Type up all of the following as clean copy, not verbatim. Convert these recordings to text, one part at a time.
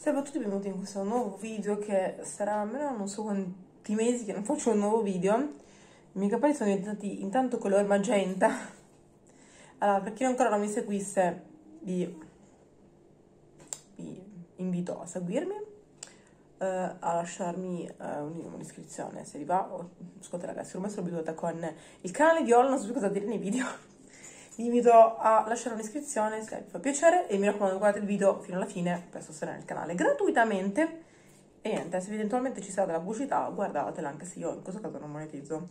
Salve a tutti e benvenuti in questo nuovo video che sarà almeno non so quanti mesi che non faccio un nuovo video. I miei capelli sono diventati intanto color magenta. Allora, per chi ancora non mi seguisse vi invito a seguirmi, a lasciarmi un'iscrizione se vi va. Scusate ragazzi, ormai sono abituata con il canale di Ol, non so più cosa dire nei video. Vi invito a lasciare un'iscrizione se vi fa piacere e mi raccomando, guardate il video fino alla fine per sostenere il canale gratuitamente. E niente, se eventualmente ci sarà della pubblicità, guardatela, anche se io in questo caso non monetizzo.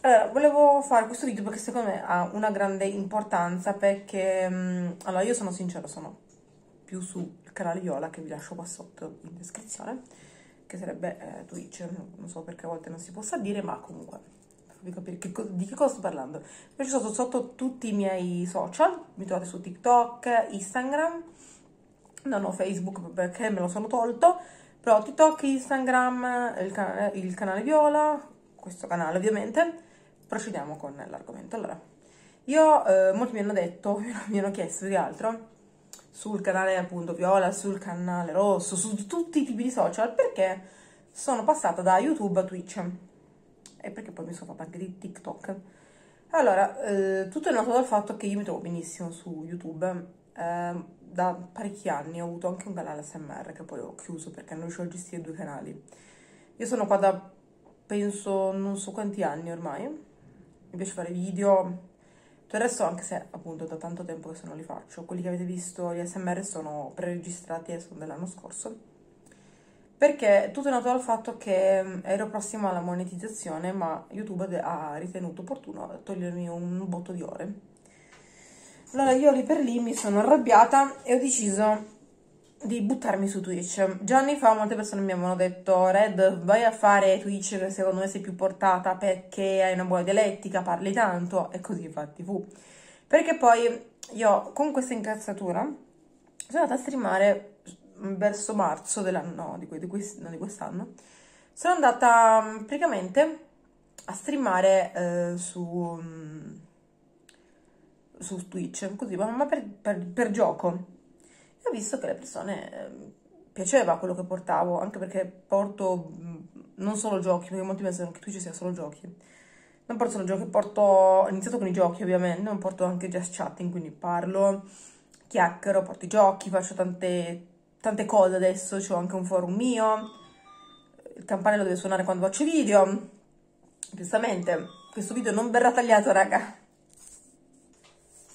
Allora, volevo fare questo video perché secondo me ha una grande importanza, perché allora, io sono sincera, sono più sul canale Viola, che vi lascio qua sotto in descrizione, che sarebbe Twitch, non so perché a volte non si possa dire, ma comunque per capire di che cosa sto parlando. Invece sono sotto tutti i miei social, mi trovate su TikTok, Instagram, non ho Facebook perché me lo sono tolto, però TikTok, Instagram, il canale Viola, questo canale ovviamente. Procediamo con l'argomento. Allora, io molti mi hanno detto, mi hanno chiesto più che altro, sul canale appunto Viola, sul canale Rosso, su tutti i tipi di social, perché sono passata da YouTube a Twitch. E perché poi mi sono fatta anche di TikTok. Allora, tutto è nato dal fatto che io mi trovo benissimo su YouTube. Da parecchi anni ho avuto anche un canale ASMR che poi ho chiuso perché non riuscivo a gestire due canali. Io sono qua da, penso, non so quanti anni ormai. Mi piace fare video. Tutto il resto, anche se appunto da tanto tempo che se non li faccio. Quelli che avete visto, gli ASMR, sono preregistrati e sono dell'anno scorso. Perché tutto è nato dal fatto che ero prossima alla monetizzazione, ma YouTube ha ritenuto opportuno togliermi un botto di ore. Allora io lì per lì mi sono arrabbiata e ho deciso di buttarmi su Twitch. Già anni fa molte persone mi avevano detto: Red, vai a fare Twitch che secondo me sei più portata perché hai una buona dialettica, parli tanto, e così infatti fu. Perché poi io con questa incazzatura sono andata a streamare verso marzo dell'anno, no, di quest'anno, sono andata praticamente a streamare su Twitch, così, ma per gioco. E ho visto che le persone piaceva quello che portavo, anche perché porto non solo giochi, perché molti pensano che Twitch sia solo giochi. Non porto solo giochi, ho iniziato con i giochi ovviamente, non porto anche just chatting, quindi parlo, chiacchiero, porto i giochi, faccio tante cose adesso, c'ho anche un forum mio, il campanello deve suonare quando faccio video, giustamente. Questo video non verrà tagliato, raga.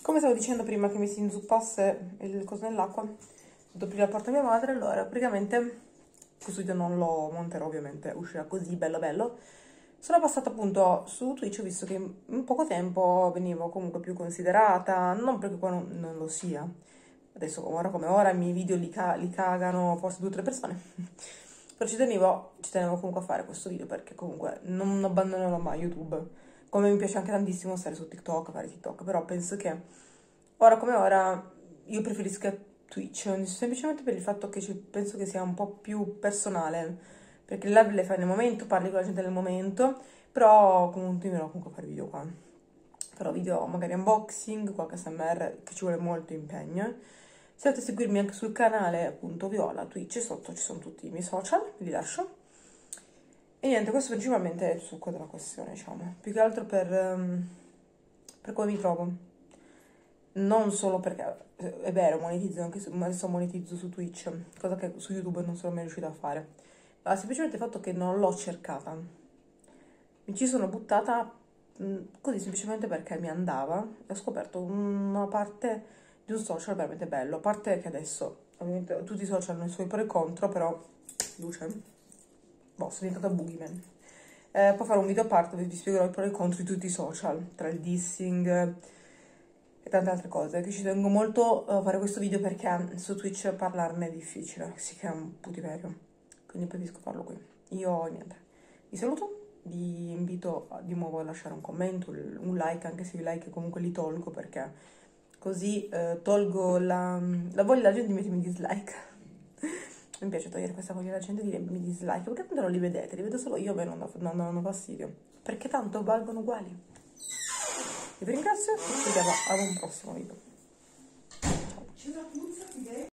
Come stavo dicendo prima che mi si inzuppasse il coso nell'acqua, devo aprire la porta a mia madre. Allora, praticamente questo video non lo monterò ovviamente, uscirà così, bello bello. Sono passata appunto su Twitch, ho visto che in poco tempo venivo comunque più considerata, non perché qua non lo sia. Adesso, ora come ora, i miei video li cagano forse 2 o 3 persone. Però ci tenevo comunque a fare questo video perché comunque non abbandonerò mai YouTube. Come mi piace anche tantissimo stare su TikTok, fare TikTok. Però penso che ora come ora io preferisco Twitch, semplicemente per il fatto che penso che sia un po' più personale. Perché il live le fai nel momento, parli con la gente nel momento. Però continuerò comunque a fare video qua. Farò video magari unboxing, qualche ASMR, che ci vuole molto impegno. Se volete seguirmi anche sul canale appunto Viola, Twitch, sotto ci sono tutti i miei social, vi lascio. E niente, questo principalmente è il succo della questione, diciamo. Più che altro per come mi trovo. Non solo perché, è vero, monetizzo anche adesso monetizzo su Twitch, cosa che su YouTube non sono mai riuscita a fare. Ma semplicemente il fatto che non l'ho cercata. Mi ci sono buttata così, semplicemente perché mi andava e ho scoperto una parte di un social veramente bello. A parte che adesso ovviamente tutti i social hanno i suoi pro e contro, però luce, boh, sono diventata boogeyman. Poi farò un video a parte dove vi spiegherò i pro e i contro di tutti i social, tra il dissing e tante altre cose, che ci tengo molto a fare questo video perché su Twitch parlarne è difficile, si crea un putiferio, quindi preferisco farlo qui. Io niente, vi saluto, vi invito di nuovo a lasciare un commento, un like, anche se i like comunque li tolgo perché così tolgo la voglia della gente di mettermi dislike. Mi piace togliere questa voglia della gente di mettermi dislike, perché tanto non li vedete, li vedo solo io, e non ho fastidio, perché tanto valgono uguali. Vi ringrazio e ci vediamo ad un prossimo video. Ciao.